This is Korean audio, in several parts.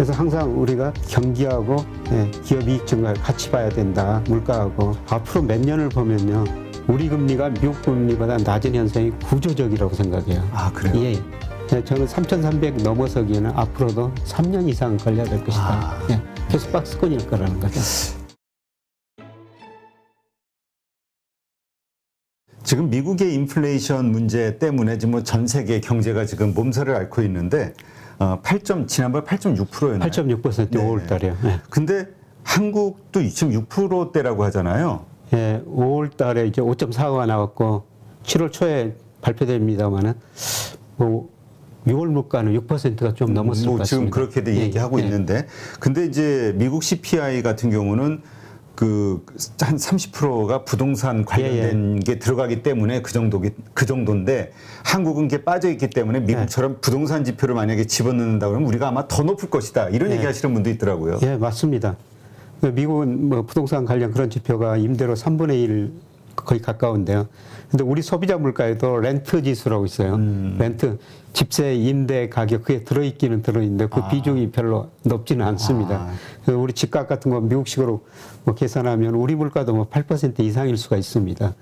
그래서 항상 우리가 경기하고 기업 이익 증가를 같이 봐야 된다. 물가하고 앞으로 몇 년을 보면요, 우리 금리가 미국 금리보다 낮은 현상이 구조적이라고 생각해요. 아, 그래요? 예. 저는 3,300 넘어서기에는 앞으로도 3년 이상 걸려야 될 것이다. 아... 예. 계속 박스권일 거라는 거죠. 지금 미국의 인플레이션 문제 때문에 지금 뭐 전 세계 경제가 지금 몸살을 앓고 있는데, 지난번 8.6%였나요? 8.6% 네. 5월 달에요. 네. 근데 한국도 지금 6%대라고 하잖아요. 예, 5월 달에 이제 5.4가 나왔고 7월 초에 발표됩니다만은 뭐 6월 물가는 6%가 좀 넘었을 것 같습니다. 지금 그렇게도 얘기하고 있는데, 근데 이제 미국 CPI 같은 경우는 그 한 30%가 부동산 관련된 게 들어가기 때문에 그 정도인데, 한국은 이게 빠져있기 때문에 미국처럼 부동산 지표를 만약에 집어넣는다 그러면 우리가 아마 더 높을 것이다, 이런 얘기하시는 분도 있더라고요. 예, 맞습니다. 미국은 뭐 부동산 관련 그런 지표가 임대료 3분의 1 거의 가까운데요. 근데 우리 소비자 물가에도 렌트 지수라고 있어요. 렌트, 집세, 임대 가격, 그게 들어있기는 들어있는데 그 비중이 별로 높지는 않습니다. 우리 집값 같은 거 미국식으로 뭐 계산하면 우리 물가도 뭐 8% 이상일 수가 있습니다.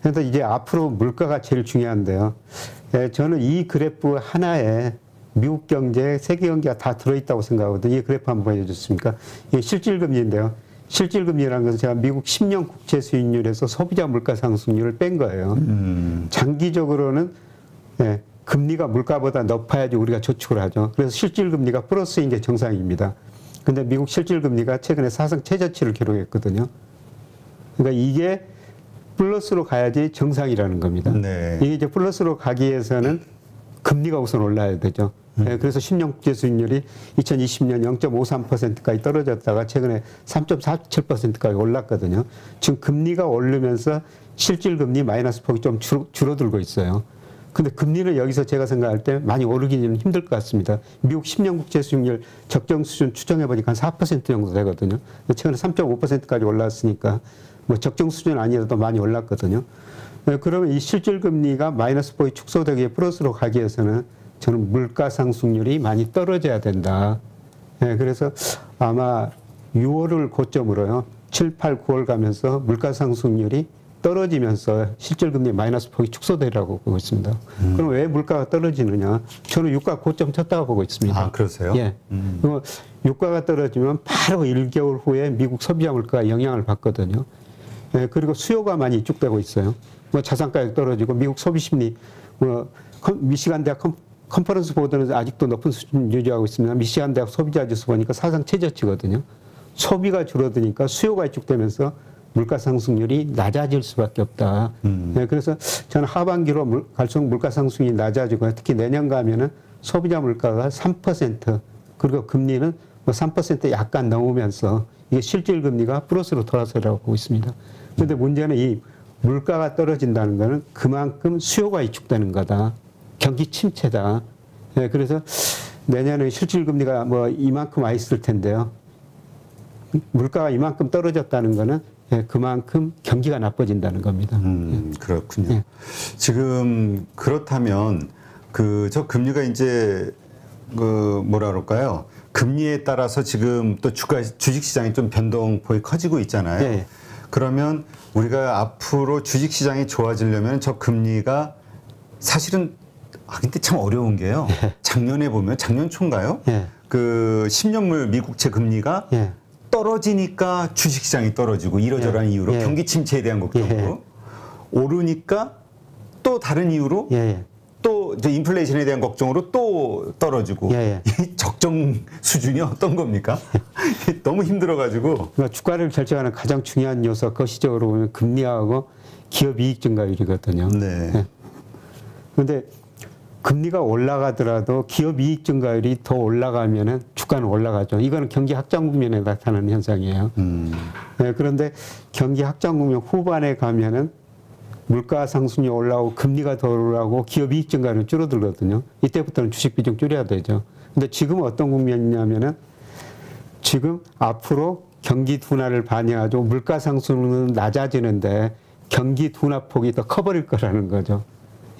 그런데 이제 앞으로 물가가 제일 중요한데요. 예, 저는 이 그래프 하나에 미국 경제, 세계 경제가 다 들어있다고 생각하거든요. 이 그래프 한번 보여줬습니까? 이게 실질금리인데요. 실질금리라는 것은 제가 미국 10년 국채 수익률에서 소비자 물가 상승률을 뺀 거예요. 장기적으로는 금리가 물가보다 높아야지 우리가 저축을 하죠. 그래서 실질금리가 플러스인 게 정상입니다. 근데 미국 실질금리가 최근에 사상 최저치를 기록했거든요. 그러니까 이게 플러스로 가야지 정상이라는 겁니다. 네. 이게 이제 플러스로 가기 위해서는 금리가 우선 올라야 되죠. 그래서 10년 국제 수익률이 2020년 0.53%까지 떨어졌다가 최근에 3.47%까지 올랐거든요. 지금 금리가 오르면서 실질금리 마이너스 폭이 좀 줄어들고 있어요. 근데 금리는 여기서 제가 생각할 때 많이 오르기는 힘들 것 같습니다. 미국 10년 국제 수익률 적정 수준 추정해보니까 한 4% 정도 되거든요. 최근에 3.5%까지 올랐으니까 뭐 적정 수준 아니라도 많이 올랐거든요. 그러면 이 실질금리가 마이너스 폭이 축소되기 위해 플러스로 가기 위해서는 저는 물가 상승률이 많이 떨어져야 된다. 그래서 아마 6월을 고점으로요, 7, 8, 9월 가면서 물가 상승률이 떨어지면서 실질금리 마이너스 폭이 축소되라고 보고 있습니다. 그럼 왜 물가가 떨어지느냐? 저는 유가 고점 쳤다고 보고 있습니다. 아, 그러세요? 예. 그리고 유가가 떨어지면 바로 1개월 후에 미국 소비자 물가가 영향을 받거든요. 예, 그리고 수요가 많이 이축되고 있어요. 뭐 자산 가격 떨어지고 미국 소비 심리, 뭐 미시간 대학 컨퍼런스 보드는 아직도 높은 수준 유지하고 있습니다. 미시간 대학 소비자 지수 보니까 사상 최저치거든요. 소비가 줄어드니까 수요가 위축되면서 물가 상승률이 낮아질 수밖에 없다. 네, 그래서 저는 하반기로 갈수록 물가 상승이 낮아지고, 특히 내년 가면은 소비자 물가가 3%, 그리고 금리는 뭐 3% 약간 넘으면서 이게 실질 금리가 플러스로 돌아서라고 보고 있습니다. 그런데 문제는 이 물가가 떨어진다는 거는 그만큼 수요가 위축되는 거다. 경기 침체다. 네, 그래서 내년에 실질금리가 뭐 이만큼 와 있을 텐데요. 물가가 이만큼 떨어졌다는 거는 그만큼 경기가 나빠진다는 겁니다. 그렇군요. 네. 지금 그렇다면 저 금리가 이제 뭐라 그럴까요? 금리에 따라서 지금 또 주식시장이 좀 변동폭이 커지고 있잖아요. 네. 그러면 우리가 앞으로 주식시장이 좋아지려면 저 금리가 사실은 근데 참 어려운 게요. 작년에 보면, 작년 초인가요? 그 10년물 미국채 금리가 떨어지니까 주식시장이 떨어지고 이러저러한 이유로 경기 침체에 대한 걱정으로 오르니까 또 다른 이유로 또 이제 인플레이션에 대한 걱정으로 또 떨어지고 이 적정 수준이 어떤 겁니까? 너무 힘들어가지고. 그러니까 주가를 결정하는 가장 중요한 요소, 거시적으로 보면 금리하고 기업 이익 증가율이거든요. 네. 그런데 금리가 올라가더라도 기업 이익 증가율이 더 올라가면은 주가는 올라가죠. 이거는 경기 확장 국면에 나타나는 현상이에요. 네, 그런데 경기 확장 국면 후반에 가면은 물가 상승이 올라오고 금리가 더 올라오고 기업 이익 증가율은 줄어들거든요. 이때부터는 주식 비중 줄여야 되죠. 근데 지금 어떤 국면이냐면은 지금 앞으로 경기 둔화를 반영하죠. 물가 상승은 낮아지는데 경기 둔화 폭이 더 커버릴 거라는 거죠.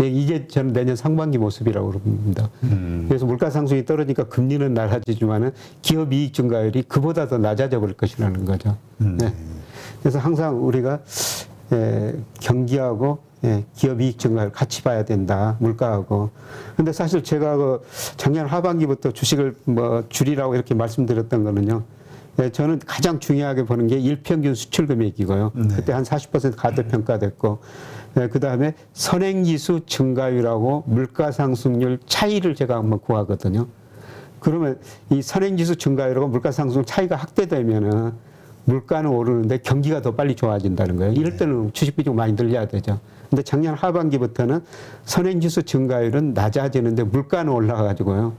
예, 이게 저는 내년 상반기 모습이라고 봅니다. 그래서 물가 상승이 떨어지니까 금리는 낮아지지만은 기업 이익 증가율이 그보다 더 낮아져 버릴 것이라는 거죠. 네. 그래서 항상 우리가 예, 경기하고 예, 기업 이익 증가율 같이 봐야 된다. 물가하고. 근데 사실 제가 그 작년 하반기부터 주식을 뭐 줄이라고 이렇게 말씀드렸던 거는요. 예, 저는 가장 중요하게 보는 게 일평균 수출 금액이고요. 네. 그때 한 40% 과대평가됐고, 예, 그 다음에 선행지수 증가율하고 물가상승률 차이를 제가 한번 구하거든요. 그러면 이 선행지수 증가율하고 물가상승 차이가 확대되면은 물가는 오르는데 경기가 더 빨리 좋아진다는 거예요. 이럴 때는 네. 주식 비중 많이 늘려야 되죠. 근데 작년 하반기부터는 선행지수 증가율은 낮아지는데 물가는 올라가가지고요.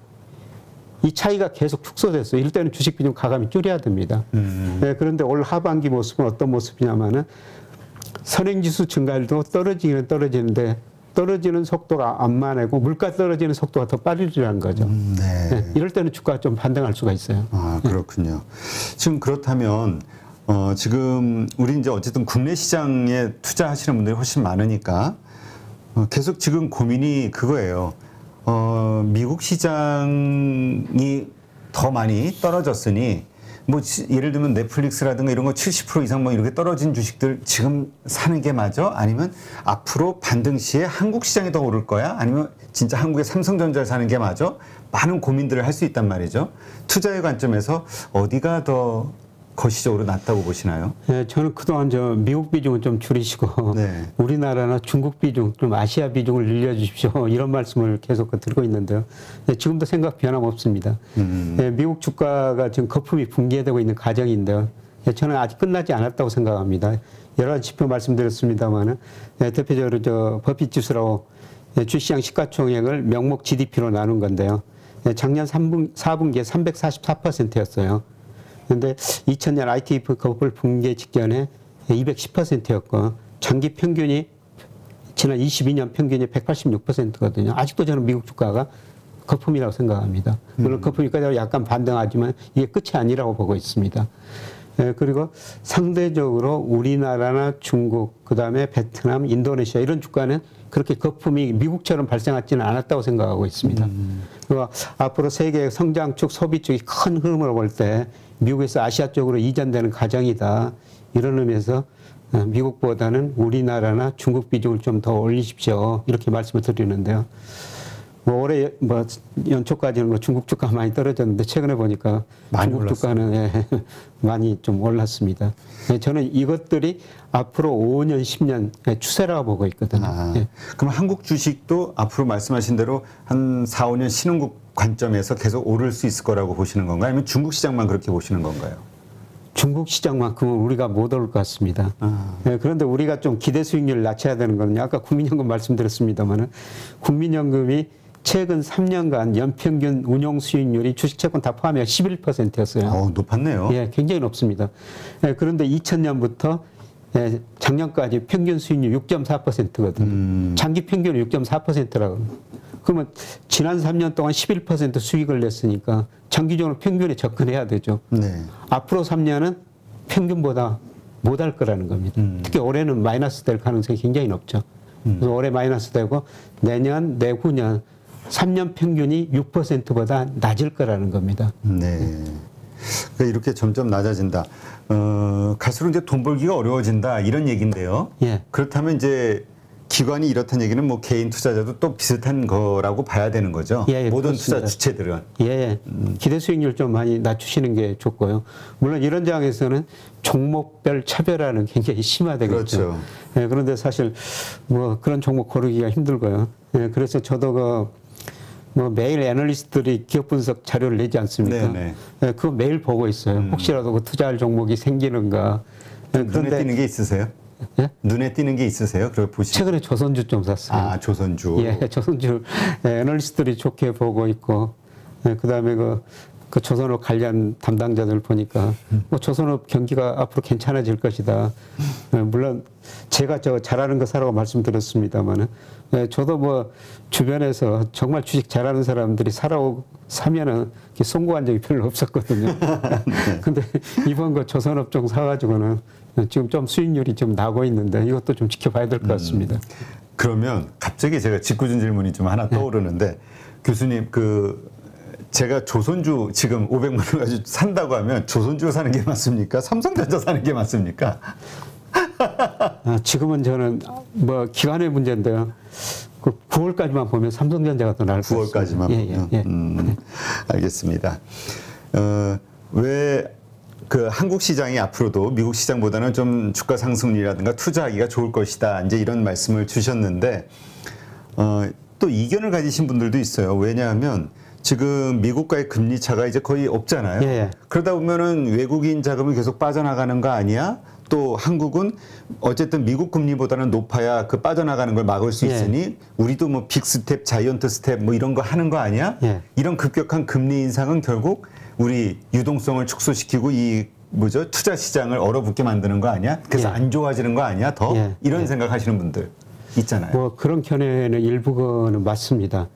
이 차이가 계속 축소됐어요. 이럴 때는 주식 비중 과감히 줄여야 됩니다. 네, 그런데 올 하반기 모습은 어떤 모습이냐면은 선행지수 증가율도 떨어지기는 떨어지는데 떨어지는 속도가 안 만하고 물가 떨어지는 속도가 더 빠르라는 거죠. 네. 네, 이럴 때는 주가가 좀 반등할 수가 있어요. 아, 그렇군요. 네. 지금 그렇다면 지금 우리 이제 어쨌든 국내 시장에 투자하시는 분들이 훨씬 많으니까 계속 지금 고민이 그거예요. 미국 시장이 더 많이 떨어졌으니, 뭐, 예를 들면 넷플릭스라든가 이런 거 70% 이상 뭐 이렇게 떨어진 주식들 지금 사는 게 맞아? 아니면 앞으로 반등 시에 한국 시장이 더 오를 거야? 아니면 진짜 한국의 삼성전자를 사는 게 맞아? 많은 고민들을 할 수 있단 말이죠. 투자의 관점에서 어디가 더 거시적으로 낮다고 보시나요? 네, 저는 그동안 저 미국 비중은 좀 줄이시고 네. 우리나라나 중국 비중, 좀 아시아 비중을 늘려주십시오. 이런 말씀을 계속 드리고 있는데요. 네, 지금도 생각 변함없습니다. 네, 미국 주가가 지금 거품이 붕괴되고 있는 과정인데요. 네, 저는 아직 끝나지 않았다고 생각합니다. 여러 가지 지표 말씀드렸습니다만은 네, 대표적으로 저 버핏 지수라고 네, 주시장 시가총액을 명목 GDP로 나눈 건데요. 네, 작년 4분기에 344%였어요. 근데 2000년 ITF 거품 붕괴 직전에 210%였고 장기 평균이 지난 22년 평균이 186%거든요. 아직도 저는 미국 주가가 거품이라고 생각합니다. 물론 거품이니까 약간 반등하지만 이게 끝이 아니라고 보고 있습니다. 예, 그리고 상대적으로 우리나라나 중국, 그다음에 베트남, 인도네시아 이런 주가는 그렇게 거품이 미국처럼 발생하지는 않았다고 생각하고 있습니다. 그리고 앞으로 세계 성장축, 소비축이 큰 흐름을 볼 때 미국에서 아시아 쪽으로 이전되는 과정이다. 이런 의미에서 미국보다는 우리나라나 중국 비중을 좀 더 올리십시오. 이렇게 말씀을 드리는데요. 뭐 올해 뭐 연초까지는 뭐 중국 주가 많이 떨어졌는데 최근에 보니까 많이 중국 올랐습니다. 주가는 예, 많이 좀 올랐습니다. 예, 저는 이것들이 앞으로 5년, 10년 추세라고 보고 있거든요. 아, 예. 그럼 한국 주식도 앞으로 말씀하신 대로 한 4, 5년 신흥국 관점에서 계속 오를 수 있을 거라고 보시는 건가요? 아니면 중국 시장만 그렇게 보시는 건가요? 중국 시장만큼은 우리가 못 올 것 같습니다. 아. 예, 그런데 우리가 좀 기대 수익률을 낮춰야 되는 거는요. 아까 국민연금 말씀드렸습니다만은 국민연금이 최근 3년간 연평균 운용 수익률이 주식 채권 다 포함해 11%였어요. 높았네요. 예, 굉장히 높습니다. 예, 그런데 2000년부터 예, 작년까지 평균 수익률 6.4%거든요. 장기 평균 6.4%라고. 그러면 지난 3년 동안 11% 수익을 냈으니까 장기적으로 평균에 접근해야 되죠. 네. 앞으로 3년은 평균보다 못할 거라는 겁니다. 특히 올해는 마이너스 될 가능성이 굉장히 높죠. 그래서 올해 마이너스 되고 내년, 내후년 3년 평균이 6%보다 낮을 거라는 겁니다. 네. 그러니까 이렇게 점점 낮아진다. 갈수록 이제 돈 벌기가 어려워진다. 이런 얘기인데요. 예. 그렇다면 이제 기관이 이렇다는 얘기는 뭐 개인 투자자도 또 비슷한 거라고 봐야 되는 거죠. 예, 예, 모든 그렇습니다. 투자 주체들은. 예. 기대 수익률 좀 많이 낮추시는 게 좋고요. 물론 이런 장에서는 종목별 차별화는 굉장히 심화되겠죠. 그렇죠. 예, 그런데 사실 뭐 그런 종목 고르기가 힘들고요. 예, 그래서 저도 뭐 매일 애널리스트들이 기업 분석 자료를 내지 않습니까? 네, 그거 매일 보고 있어요. 혹시라도 그 투자할 종목이 생기는가. 눈에 띄는 게 있으세요? 예? 눈에 띄는 게 있으세요? 그걸 보시면. 최근에 조선주 좀 샀어요. 아, 조선주. 예, 조선주. 예, 애널리스트들이 좋게 보고 있고, 예, 그다음에 그 조선업 관련 담당자들 보니까 뭐 조선업 경기가 앞으로 괜찮아질 것이다. 예, 물론 제가 저 잘하는 거 사라고 말씀드렸습니다만은. 예, 저도 뭐 주변에서 정말 주식 잘하는 사람들이 사면은 송구한 적이 별로 없었거든요. 네. 근데 이번 거 조선업 좀 사가지고는 지금 좀 수익률이 좀 나고 있는데 이것도 좀 지켜봐야 될 것 같습니다. 그러면 갑자기 제가 짓궂은 질문이 좀 하나 떠오르는데 교수님 그 제가 조선주 지금 500만 원 가지고 산다고 하면 조선주 사는 게 맞습니까? 삼성전자 사는 게 맞습니까? 지금은 저는 뭐 기간의 문제인데요. 그 9월까지만 보면 삼성전자가 더 나을 것 같습니다. 9월까지만 보면. 예, 예, 예. 알겠습니다. 왜 그 한국 시장이 앞으로도 미국 시장보다는 좀 주가 상승률이라든가 투자하기가 좋을 것이다. 이제 이런 말씀을 주셨는데 또 이견을 가지신 분들도 있어요. 왜냐하면 지금 미국과의 금리 차가 이제 거의 없잖아요. 예. 그러다 보면은 외국인 자금이 계속 빠져나가는 거 아니야? 또 한국은 어쨌든 미국 금리보다는 높아야 그 빠져나가는 걸 막을 수 있으니 우리도 뭐 빅스텝, 자이언트 스텝 뭐 이런 거 하는 거 아니야? 이런 급격한 금리 인상은 결국 우리 유동성을 축소시키고 이 뭐죠? 투자 시장을 얼어붙게 만드는 거 아니야? 그래서 안 좋아지는 거 아니야? 더 이런 생각하시는 분들 있잖아요. 뭐 그런 견해는 일부는 맞습니다.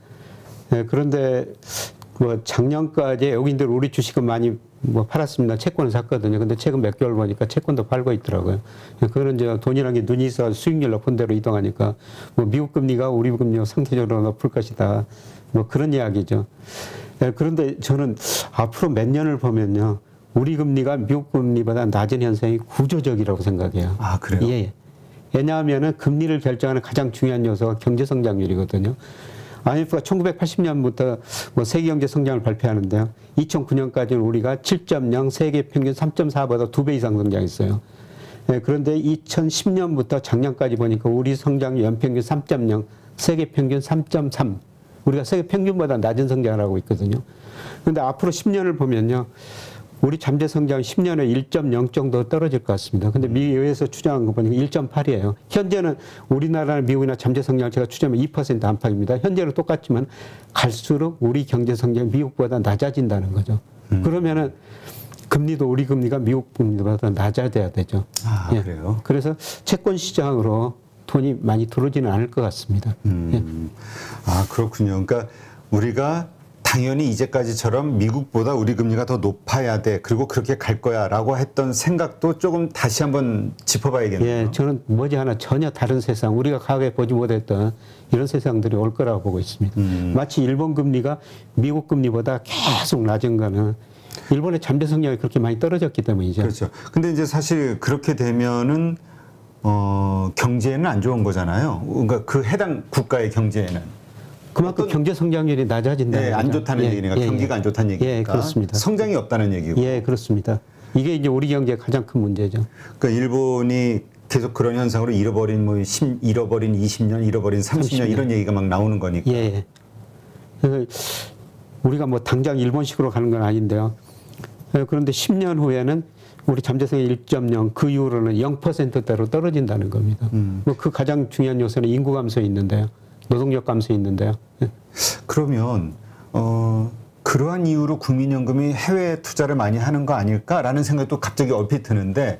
그런데 뭐 작년까지 외국인들 우리 주식은 많이 뭐 팔았습니다. 채권을 샀거든요. 근데 최근 몇 개월 보니까 채권도 팔고 있더라고요. 그거는 이제 돈이라는 게 눈이 있어 수익률 높은 데로 이동하니까 뭐 미국 금리가 우리 금리가 상대적으로 높을 것이다. 뭐 그런 이야기죠. 그런데 저는 앞으로 몇 년을 보면요. 우리 금리가 미국 금리보다 낮은 현상이 구조적이라고 생각해요. 아, 그래요? 예. 왜냐하면은 금리를 결정하는 가장 중요한 요소가 경제성장률이거든요. IMF가 1980년부터 뭐 세계 경제 성장을 발표하는데요. 2009년까지는 우리가 7.0, 세계 평균 3.4보다 2배 이상 성장했어요. 네, 그런데 2010년부터 작년까지 보니까 우리 성장률 연평균 3.0, 세계 평균 3.3. 우리가 세계 평균보다 낮은 성장을 하고 있거든요. 그런데 앞으로 10년을 보면요. 우리 잠재 성장은 10년에 1.0 정도 떨어질 것 같습니다. 근데 미국에서 추정한 거 보니까 1.8이에요. 현재는 우리나라나 미국이나 잠재 성장을 제가 추정하면 2% 안팎입니다. 현재는 똑같지만 갈수록 우리 경제 성장이 미국보다 낮아진다는 거죠. 그러면은 금리도 우리 금리가 미국 금리보다 낮아져야 되죠. 아, 예. 그래요? 그래서 채권 시장으로 돈이 많이 들어오지는 않을 것 같습니다. 예. 아, 그렇군요. 그러니까 우리가 당연히 이제까지처럼 미국보다 우리 금리가 더 높아야 돼. 그리고 그렇게 갈 거야 라고 했던 생각도 조금 다시 한번 짚어봐야겠네요. 예, 저는 머지않아 전혀 다른 세상, 우리가 과거에 보지 못했던 이런 세상들이 올 거라고 보고 있습니다. 마치 일본 금리가 미국 금리보다 계속 낮은 거는 일본의 잠재 성장이 그렇게 많이 떨어졌기 때문이죠. 그렇죠. 근데 이제 사실 그렇게 되면은 경제에는 안 좋은 거잖아요. 그러니까 그 해당 국가의 경제에는. 그만큼 경제 성장률이 낮아진다. 네, 안 좋다는 얘기니까 경기가 안 좋다는 얘기니까. 예, 그렇습니다. 성장이 없다는 얘기고. 예, 그렇습니다. 이게 이제 우리 경제의 가장 큰 문제죠. 그러니까 일본이 계속 그런 현상으로 잃어버린 뭐 10, 잃어버린 20년, 잃어버린 30년 이런 얘기가 막 나오는 거니까. 예. 그래서 우리가 뭐 당장 일본식으로 가는 건 아닌데요. 그런데 10년 후에는 우리 잠재성이 1.0, 그 이후로는 0%대로 떨어진다는 겁니다. 뭐 그 가장 중요한 요소는 인구 감소에 있는데요. 노동력 감소에 있는데요. 그러면 그러한 이유로 국민연금이 해외 투자를 많이 하는 거 아닐까라는 생각도 갑자기 얼핏 드는데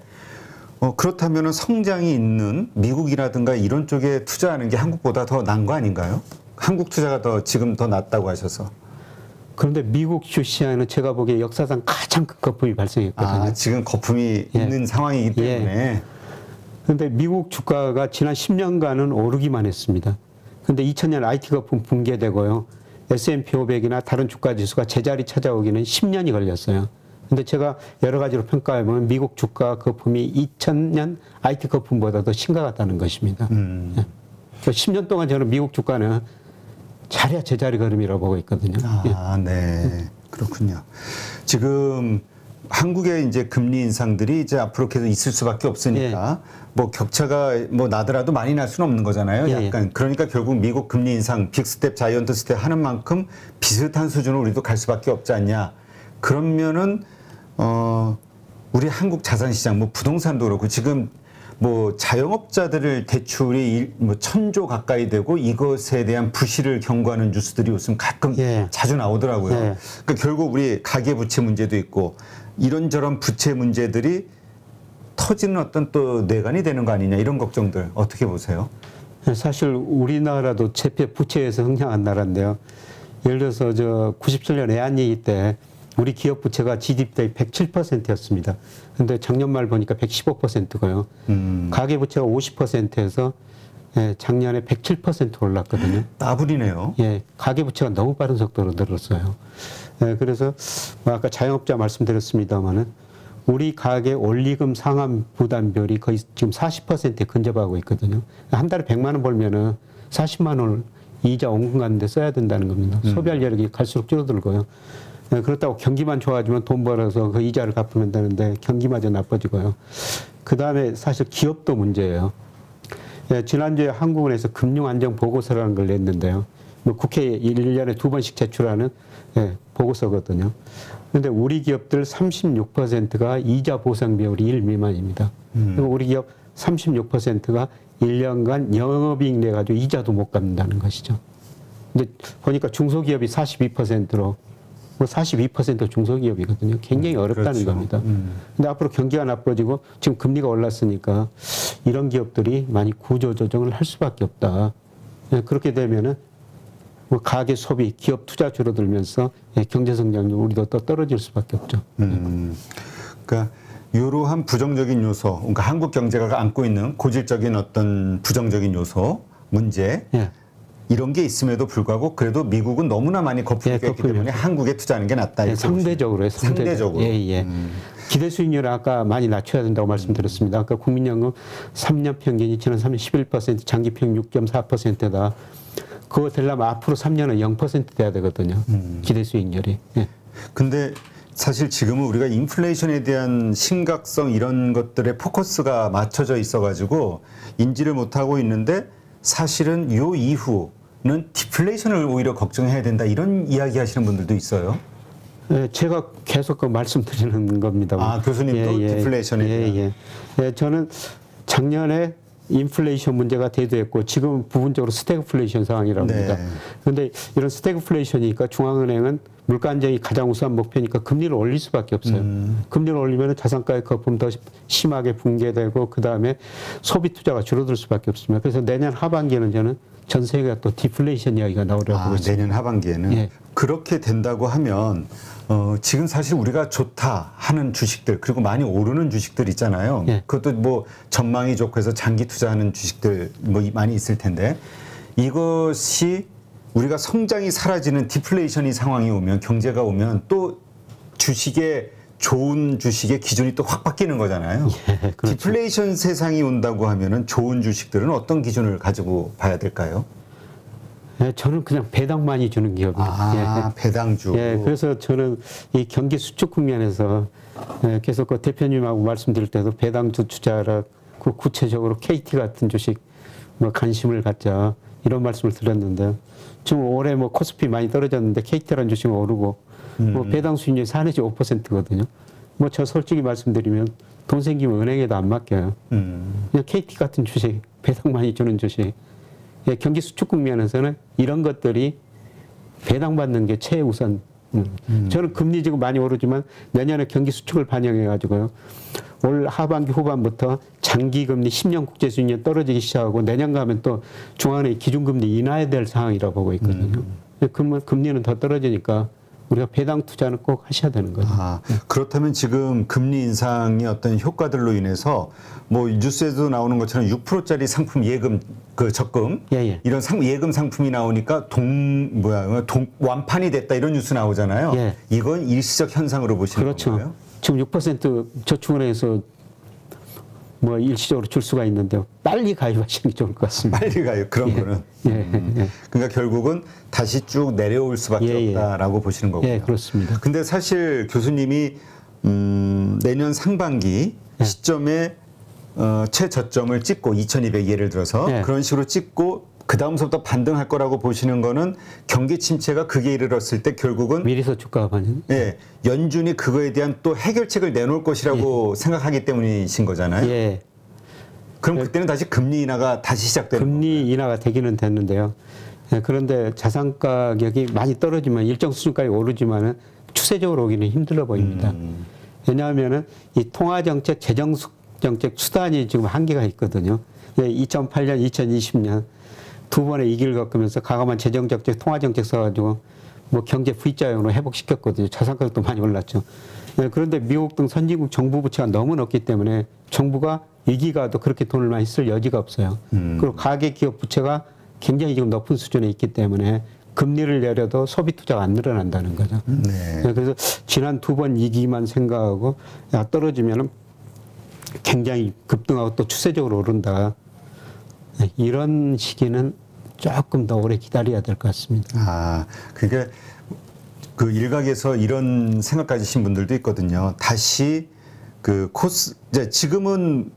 그렇다면 성장이 있는 미국이라든가 이런 쪽에 투자하는 게 한국보다 더 나은 거 아닌가요? 한국 투자가 더 지금 더 낫다고 하셔서. 그런데 미국 주시장에는 제가 보기에 역사상 가장 큰 거품이 발생했거든요. 아, 지금 거품이 있는 상황이기 때문에. 그런데 미국 주가가 지난 10년간은 오르기만 했습니다. 근데 2000년 IT 거품 붕괴되고요. S&P 500이나 다른 주가 지수가 제자리 찾아오기는 10년이 걸렸어요. 근데 제가 여러 가지로 평가해보면 미국 주가 거품이 2000년 IT 거품보다 더 심각하다는 것입니다. 10년 동안 저는 미국 주가는 잘해야 제자리 걸음이라고 보고 있거든요. 아, 네. 그렇군요. 지금 한국의 이제 금리 인상들이 이제 앞으로 계속 있을 수밖에 없으니까 뭐 격차가 뭐 나더라도 많이 날 수는 없는 거잖아요. 약간 그러니까 결국 미국 금리 인상, 빅스텝, 자이언트 스텝 하는 만큼 비슷한 수준으로 우리도 갈 수밖에 없지 않냐. 그러면은 우리 한국 자산 시장, 뭐 부동산도 그렇고 지금 뭐 자영업자들을 대출이 뭐 1000조 가까이 되고 이것에 대한 부실을 경고하는 뉴스들이 요즘 가끔 자주 나오더라고요. 그러니까 결국 우리 가계 부채 문제도 있고. 이런저런 부채 문제들이 터지는 어떤 또 뇌관이 되는 거 아니냐 이런 걱정들 어떻게 보세요? 사실 우리나라도 제법 부채에서 흥량한 나라인데요. 예를 들어서 저 97년 외환위기 때 우리 기업 부채가 GDP 대비 107%였습니다. 근데 작년 말 보니까 115%고요. 가계 부채가 50%에서 예, 작년에 107% 올랐거든요. 나불이네요. 예, 가계부채가 너무 빠른 속도로 늘었어요. 예, 그래서 아까 자영업자 말씀드렸습니다마는 우리 가계 원리금 상환 부담별이 거의 지금 40%에 근접하고 있거든요. 한 달에 100만 원 벌면은 40만 원을 이자 원금 가는 데 써야 된다는 겁니다. 소비할 여력이 갈수록 줄어들고요. 예, 그렇다고 경기만 좋아지면 돈 벌어서 그 이자를 갚으면 되는데 경기마저 나빠지고요. 그다음에 사실 기업도 문제예요. 예, 지난주에 한국은행에서 금융안정보고서라는 걸 냈는데요. 뭐 국회에 1년에 2번씩 제출하는 예, 보고서거든요. 그런데 우리 기업들 36%가 이자 보상 비율이 1 미만입니다. 그리고 우리 기업 36%가 1년간 영업이익 내가지고 이자도 못 갚는다는 것이죠. 근데 보니까 중소기업이 42%로 뭐 42% 중소기업이거든요. 굉장히 어렵다는 그렇죠. 겁니다. 근데 앞으로 경기가 나빠지고 지금 금리가 올랐으니까 이런 기업들이 많이 구조조정을 할 수밖에 없다. 그렇게 되면은 뭐 가계 소비, 기업 투자 줄어들면서 경제 성장률 우리도 또 떨어질 수밖에 없죠. 그러니까 이러한 부정적인 요소, 그러니까 한국 경제가 안고 있는 고질적인 어떤 부정적인 요소, 문제. 예. 이런 게 있음에도 불구하고 그래도 미국은 너무나 많이 거품이 꼈기 때문에 한국에 투자하는 게 낫다. 예, 상대적으로요. 상대적으로. 예, 예. 기대 수익률 아까 많이 낮춰야 된다고 말씀드렸습니다. 아까 국민연금 3년 평균이 지난 3년 11%, 장기 평균 6.4%다. 그거 되려면 앞으로 3년은 0% 돼야 되거든요. 기대 수익률이. 예. 근데 사실 지금은 우리가 인플레이션에 대한 심각성 이런 것들에 포커스가 맞춰져 있어가지고 인지를 못하고 있는데 사실은 요 이후 는 디플레이션을 오히려 걱정해야 된다 이런 이야기하시는 분들도 있어요. 예, 제가 계속 그 말씀드리는 겁니다. 아 교수님도 예, 디플레이션에 대한. 예, 예. 예, 저는 작년에 인플레이션 문제가 대두했고 지금 부분적으로 스태그플레이션 상황이라고 합니다. 네. 그런데 이런 스태그플레이션이니까 중앙은행은 물가 안정이 가장 우수한 목표니까 금리를 올릴 수밖에 없어요. 금리를 올리면 자산가의 거품 더 심하게 붕괴되고 그 다음에 소비 투자가 줄어들 수밖에 없습니다. 그래서 내년 하반기에는 저는 전 세계가 또 디플레이션 이야기가 나오려고 하고 있습니다. 내년 하반기에는 예. 그렇게 된다고 하면 지금 사실 우리가 좋다 하는 주식들 그리고 많이 오르는 주식들 있잖아요. 예. 그것도 뭐 전망이 좋고 해서 장기 투자하는 주식들 뭐 많이 있을 텐데 이것이 우리가 성장이 사라지는 디플레이션이 상황이 오면 경제가 오면 또 주식의 좋은 주식의 기준이 또 확 바뀌는 거잖아요. 예, 그렇죠. 디플레이션 세상이 온다고 하면은 좋은 주식들은 어떤 기준을 가지고 봐야 될까요? 예, 저는 그냥 배당 많이 주는 기업입니다. 아, 예. 배당주. 예, 그래서 저는 이 경기 수축 국면에서 예, 계속 그 대표님하고 말씀드릴 때도 배당주 투자라 그 구체적으로 KT 같은 주식 뭐 관심을 갖자 이런 말씀을 드렸는데 지금 올해 뭐 코스피 많이 떨어졌는데 KT라는 주식은 오르고 뭐 배당 수익률이 4~5%거든요. 뭐 저 솔직히 말씀드리면 돈 생기면 은행에도 안 맡겨요. 그냥 KT 같은 주식, 배당 많이 주는 주식. 예, 경기 수축 국면에서는 이런 것들이 배당받는 게 최우선. 저는 금리 지금 많이 오르지만 내년에 경기 수축을 반영해가지고요. 올 하반기 후반부터 장기금리 10년 국제수익률 떨어지기 시작하고 내년 가면 또 중앙은행 기준금리 인하해야 될 상황이라고 보고 있거든요. 금리는 더 떨어지니까 우리가 배당 투자는 꼭 하셔야 되는 거죠. 아, 그렇다면 지금 금리 인상의 어떤 효과들로 인해서 뭐 뉴스에도 나오는 것처럼 6%짜리 상품 예금 그 적금 예, 예. 이런 예금 상품이 나오니까 완판이 됐다 이런 뉴스 나오잖아요. 예. 이건 일시적 현상으로 보시는 그렇죠. 건가요? 지금 6% 저축은행에서 뭐 일시적으로 줄 수가 있는데 빨리 가입하시는 게 좋을 것 같습니다. 빨리 가입 그런 예, 거는. 예, 예. 그러니까 결국은 다시 쭉 내려올 수밖에 예, 없다라고 예. 보시는 거고요. 예, 그렇습니다. 근데 사실 교수님이 내년 상반기 예. 시점에 최저점을 찍고 2200 예를 들어서 예. 그런 식으로 찍고 그 다음서부터 반등할 거라고 보시는 거는 경기 침체가 극에 이르렀을 때 결국은 미리서 주가가 반응? 예, 연준이 그거에 대한 또 해결책을 내놓을 것이라고 예. 생각하기 때문이신 거잖아요. 예. 그럼 그때는 다시 금리 인하가 다시 시작되는 거예요. 금리 건가요? 인하가 되기는 됐는데요. 예, 그런데 자산 가격이 많이 떨어지면 일정 수준까지 오르지만은 추세적으로 오기는 힘들어 보입니다. 왜냐하면은 이 통화 정책, 재정 정책 수단이 지금 한계가 있거든요. 예, 2008년, 2020년. 두 번의 위기를 겪으면서 과감한 재정정책, 통화정책 써가지고 뭐 경제 V자형으로 회복시켰거든요. 자산 가격도 많이 올랐죠. 네, 그런데 미국 등 선진국 정부 부채가 너무 높기 때문에 정부가 위기가도 그렇게 돈을 많이 쓸 여지가 없어요. 그리고 가계기업 부채가 굉장히 지금 높은 수준에 있기 때문에 금리를 내려도 소비 투자가 안 늘어난다는 거죠. 네. 그래서 지난 두 번 위기만 생각하고 떨어지면은 굉장히 급등하고 또 추세적으로 오른다. 이런 시기는 조금 더 오래 기다려야 될 것 같습니다. 아, 그게 그 일각에서 이런 생각 가지신 분들도 있거든요. 다시 그 코스, 이제 지금은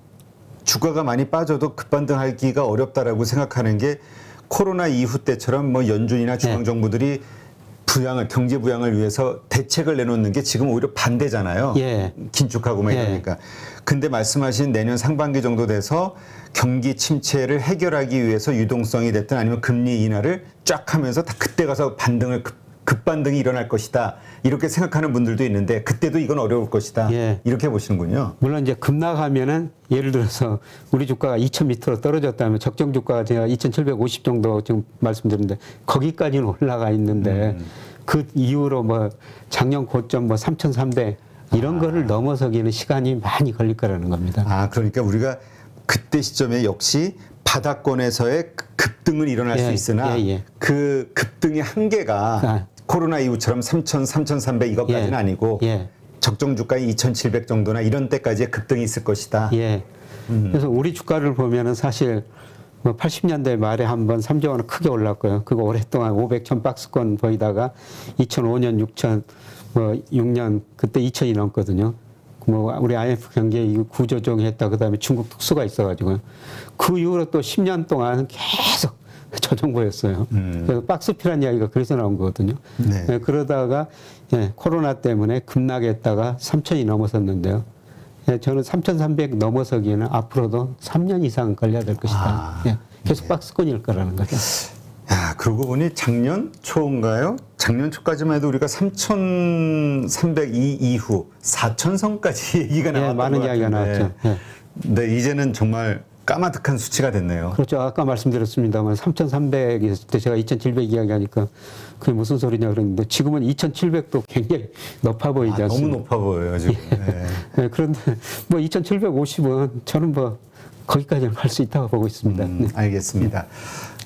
주가가 많이 빠져도 급반등하기가 어렵다라고 생각하는 게 코로나 이후 때처럼 뭐 연준이나 중앙정부들이 부양을, 경제 부양을 위해서 대책을 내놓는 게 지금 오히려 반대잖아요. 예. 긴축하고 막 이러니까. 예. 근데 말씀하신 내년 상반기 정도 돼서 경기 침체를 해결하기 위해서 유동성이 됐든 아니면 금리 인하를 쫙 하면서 다 그때 가서 반등을 급반등이 일어날 것이다. 이렇게 생각하는 분들도 있는데 그때도 이건 어려울 것이다. 예. 이렇게 보시는군요. 물론 이제 급락하면은 예를 들어서 우리 주가가 2000m로 떨어졌다면 적정 주가가 제가 2750 정도 지금 말씀드렸는데 거기까지는 올라가 있는데 그 이후로 뭐 작년 고점 뭐 3300 이런 거를 넘어서기는 시간이 많이 걸릴 거라는 겁니다. 아, 그러니까 우리가 그때 시점에 역시 바닥권에서의 급등은 일어날 수 있으나 그 급등의 한계가 코로나 이후처럼 3,000, 3,300 이것까지는 아니고 적정 주가인 2,700 정도나 이런 때까지의 급등이 있을 것이다. 예. 그래서 우리 주가를 보면은 사실 뭐 80년대 말에 한번 3조 원을 크게 올랐고요. 그거 오랫동안 500, 1000 박스권 보이다가 2005년, 6000, 뭐 6년 그때 2000이 넘거든요. 뭐 우리 IMF 경제 구조조정했다. 그다음에 중국 특수가 있어가지고요. 그 이후로 또 10년 동안 계속 저정보였어요. 그래서 박스피란 이야기가 그래서 나온 거거든요. 네. 네, 그러다가 코로나 때문에 급락했다가 3,000이 넘어섰는데요. 네, 저는 3,300 넘어서기에는 앞으로도 3년 이상 걸려야 될 것이다. 아, 네, 계속 박스권일 거라는 거죠. 야, 그러고 보니 작년 초인가요? 작년 초까지만 해도 우리가 3,302 이후 4,000선까지 얘기가 나왔던 것 같은데. 많은 이야기가 나왔죠. 네. 네, 이제는 정말 까마득한 수치가 됐네요. 그렇죠. 아까 말씀드렸습니다만 3,300일 때 제가 2,700 이야기하니까 그게 무슨 소리냐 그랬는데 지금은 2,700도 굉장히 높아 보이지 않습니까? 너무 높아 보여요 지금. 네. 네, 그런데 뭐 2,750은 저는 뭐 거기까지는 갈 수 있다고 보고 있습니다. 네. 알겠습니다.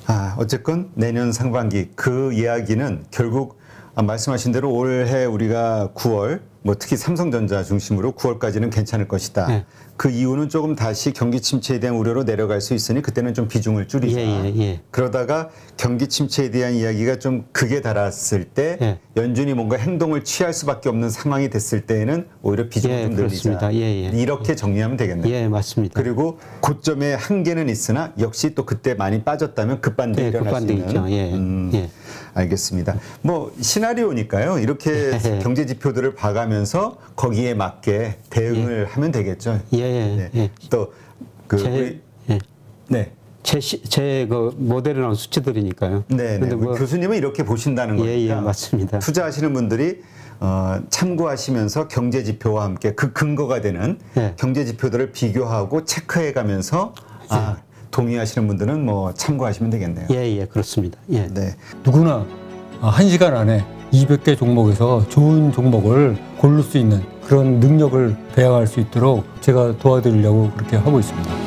아, 어쨌건 내년 상반기 그 이야기는 결국 말씀하신 대로 올해 우리가 9월 뭐 특히 삼성전자 중심으로 9월까지는 괜찮을 것이다. 네. 그 이유는 조금 다시 경기 침체에 대한 우려로 내려갈 수 있으니 그때는 좀 비중을 줄이자. 그러다가 경기 침체에 대한 이야기가 좀 극에 달았을 때 연준이 뭔가 행동을 취할 수밖에 없는 상황이 됐을 때에는 오히려 비중을 좀 늘리자. 이렇게 정리하면 되겠네요. 예, 맞습니다. 그리고 고점에 한계는 있으나 역시 또 그때 많이 빠졌다면 급반등이 일어날 수 있는. 알겠습니다. 뭐 시나리오니까요. 이렇게 경제 지표들을 봐가면 거기에 맞게 대응을 하면 되겠죠. 또 그 제 모델에 나온 수치들이니까요. 근데 뭐 교수님은 이렇게 보신다는 거니까. 맞습니다. 투자하시는 분들이 참고하시면서 경제 지표와 함께 그 근거가 되는 경제 지표들을 비교하고 체크해 가면서 동의하시는 분들은 뭐 참고하시면 되겠네요. 그렇습니다. 누구나 1시간 안에 200개 종목에서 좋은 종목을 고를 수 있는 그런 능력을 배양할 수 있도록 제가 도와드리려고 그렇게 하고 있습니다.